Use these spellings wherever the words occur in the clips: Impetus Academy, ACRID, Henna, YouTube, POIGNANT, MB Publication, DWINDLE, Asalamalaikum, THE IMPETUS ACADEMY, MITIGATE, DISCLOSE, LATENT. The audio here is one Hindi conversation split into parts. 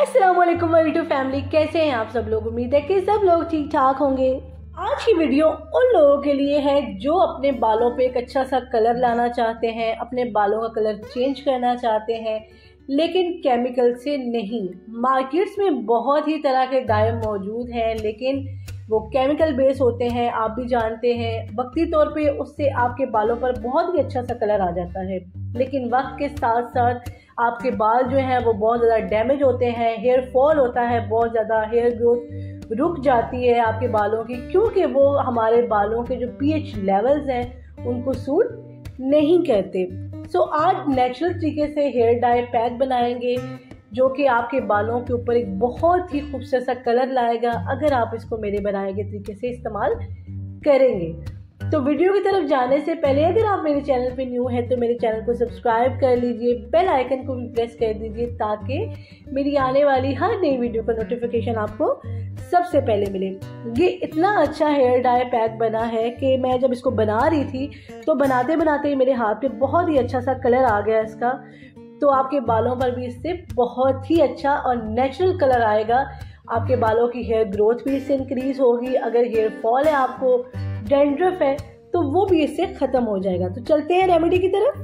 अस्सलामुअलैकुम यूट्यूब फैमिली, कैसे हैं आप सब लोग। उम्मीद है कि सब लोग ठीक ठाक होंगे। आज की वीडियो उन लोगों के लिए है जो अपने बालों पे एक अच्छा सा कलर लाना चाहते हैं, अपने बालों का कलर चेंज करना चाहते हैं, लेकिन केमिकल से नहीं। मार्केट्स में बहुत ही तरह के डाई मौजूद हैं, लेकिन वो केमिकल बेस होते हैं, आप भी जानते हैं। वक्ती तौर पे उससे आपके बालों पर बहुत ही अच्छा सा कलर आ जाता है, लेकिन वक्त के साथ साथ आपके बाल जो हैं वो बहुत ज़्यादा डैमेज होते हैं, हेयर फॉल होता है, बहुत ज़्यादा हेयर ग्रोथ रुक जाती है आपके बालों की, क्योंकि वो हमारे बालों के जो पीएच लेवल्स हैं उनको सूट नहीं करते। सो आज नेचुरल तरीके से हेयर डाई पैक बनाएंगे जो कि आपके बालों के ऊपर एक बहुत ही खूबसूरत सा कलर लाएगा अगर आप इसको मेरे बनाए गए तरीके से इस्तेमाल करेंगे। तो वीडियो की तरफ जाने से पहले अगर आप मेरे चैनल पे न्यू हैं तो मेरे चैनल को सब्सक्राइब कर लीजिए, बेल आइकन को भी प्रेस कर दीजिए ताकि मेरी आने वाली हर नई वीडियो का नोटिफिकेशन आपको सबसे पहले मिले। ये इतना अच्छा हेयर डाई पैक बना है कि मैं जब इसको बना रही थी तो बनाते बनाते ही मेरे हाथ पे बहुत ही अच्छा सा कलर आ गया इसका। तो आपके बालों पर भी इससे बहुत ही अच्छा और नेचुरल कलर आएगा, आपके बालों की हेयर ग्रोथ भी इससे इंक्रीज़ होगी। अगर हेयर फॉल है, आपको डैंड्रफ है, तो वो भी इससे ख़त्म हो जाएगा। तो चलते हैं रेमेडी की तरफ।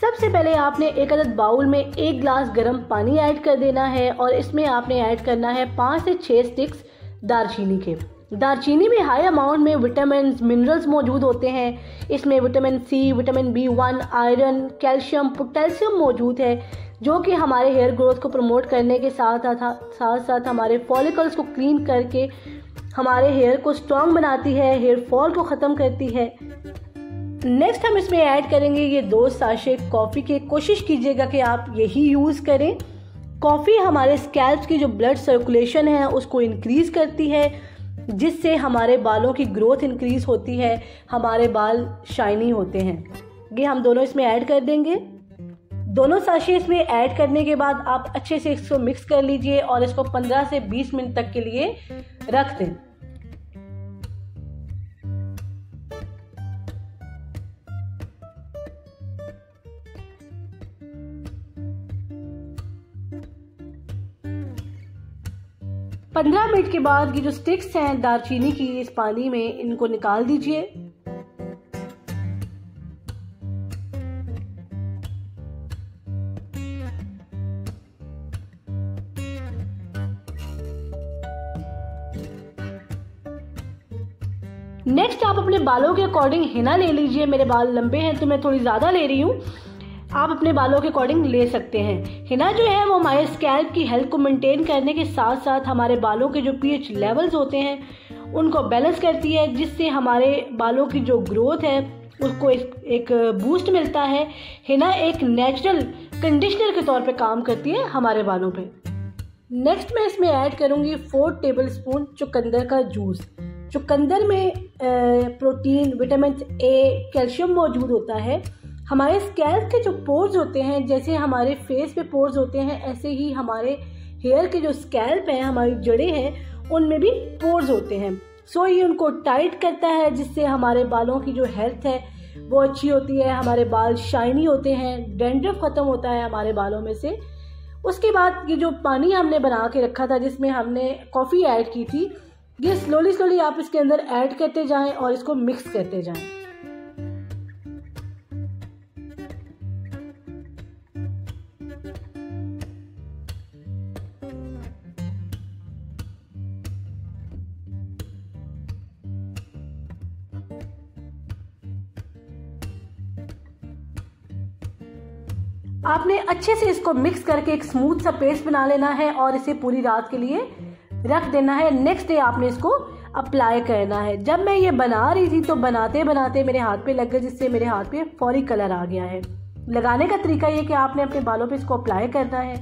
सबसे पहले आपने एक अदद बाउल में एक ग्लास गर्म पानी ऐड कर देना है और इसमें आपने ऐड करना है 5 से 6 स्टिक्स दालचीनी के। दालचीनी में हाई अमाउंट में विटामिन मिनरल्स मौजूद होते हैं। इसमें vitamin C, vitamin B1, iron, calcium, potassium मौजूद है जो कि हमारे हेयर ग्रोथ को प्रमोट करने के साथ साथ हमारे फॉलिकल्स को क्लीन करके हमारे हेयर को स्ट्रॉन्ग बनाती है, हेयर फॉल को ख़त्म करती है। नेक्स्ट हम इसमें ऐड करेंगे ये 2 साशे कॉफ़ी के। कोशिश कीजिएगा कि आप यही यूज़ करें। कॉफ़ी हमारे स्कैल्प की जो ब्लड सर्कुलेशन है उसको इंक्रीज़ करती है, जिससे हमारे बालों की ग्रोथ इंक्रीज़ होती है, हमारे बाल शाइनी होते हैं। ये हम दोनों इसमें ऐड कर देंगे। दोनों साशे इसमें ऐड करने के बाद आप अच्छे से इसको मिक्स कर लीजिए और इसको 15 से 20 मिनट तक के लिए रख दें। पंद्रह मिनट के बाद ये जो स्टिक्स हैं दालचीनी की इस पानी में इनको निकाल दीजिए। नेक्स्ट आप अपने बालों के अकॉर्डिंग हिना ले लीजिए। मेरे बाल लंबे हैं तो मैं थोड़ी ज़्यादा ले रही हूँ, आप अपने बालों के अकॉर्डिंग ले सकते हैं। हिना जो है वो हमारे स्कैल्प की हेल्थ को मेंटेन करने के साथ साथ हमारे बालों के जो पीएच लेवल्स होते हैं उनको बैलेंस करती है, जिससे हमारे बालों की जो ग्रोथ है उसको एक बूस्ट मिलता है। हिना एक नेचुरल कंडीशनर के तौर पे काम करती है हमारे बालों पे। नेक्स्ट मैं इसमें ऐड करूँगी 4 टेबलस्पून चुकंदर का जूस। चुकंदर में प्रोटीन, विटामिन ए, कैल्शियम मौजूद होता है। हमारे स्कैल्प के जो पोर्स होते हैं, जैसे हमारे फेस पे पोर्स होते हैं ऐसे ही हमारे हेयर के जो स्कैल्प हैं, हमारी जड़ें हैं, उनमें भी पोर्स होते हैं। सो ये उनको टाइट करता है, जिससे हमारे बालों की जो हेल्थ है वो अच्छी होती है, हमारे बाल शाइनी होते हैं, डैंड्रफ ख़त्म होता है हमारे बालों में से। उसके बाद ये जो पानी हमने बना के रखा था जिसमें हमने कॉफ़ी ऐड की थी, ये स्लोली आप इसके अंदर ऐड करते जाएँ और इसको मिक्स करते जाएँ। आपने अच्छे से इसको मिक्स करके एक स्मूथ सा पेस्ट बना लेना है और इसे पूरी रात के लिए रख देना है। नेक्स्ट डे आपने इसको अप्लाई करना है। जब मैं ये बना रही थी तो बनाते बनाते मेरे हाथ पे लग गया, जिससे मेरे हाथ पे फौरी कलर आ गया है। लगाने का तरीका ये कि आपने अपने बालों पे इसको अप्लाई करना है।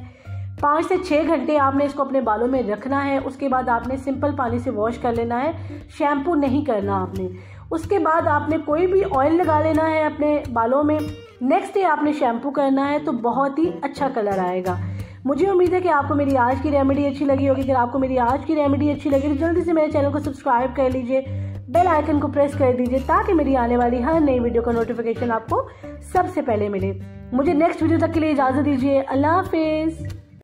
5 से 6 घंटे आपने इसको अपने बालों में रखना है। उसके बाद आपने सिंपल पानी से वॉश कर लेना है, शैम्पू नहीं करना आपने। उसके बाद आपने कोई भी ऑयल लगा लेना है अपने बालों में। नेक्स्ट डे आपने शैम्पू करना है तो बहुत ही अच्छा कलर आएगा। मुझे उम्मीद है कि आपको मेरी आज की रेमेडी अच्छी लगी होगी। अगर आपको मेरी आज की रेमेडी अच्छी लगी तो जल्दी से मेरे चैनल को सब्सक्राइब कर लीजिए, बेल आइकन को प्रेस कर दीजिए ताकि मेरी आने वाली हर नई वीडियो का नोटिफिकेशन आपको सबसे पहले मिले। मुझे नेक्स्ट वीडियो तक के लिए इजाज़त दीजिए। अल्लाह हाफिज़।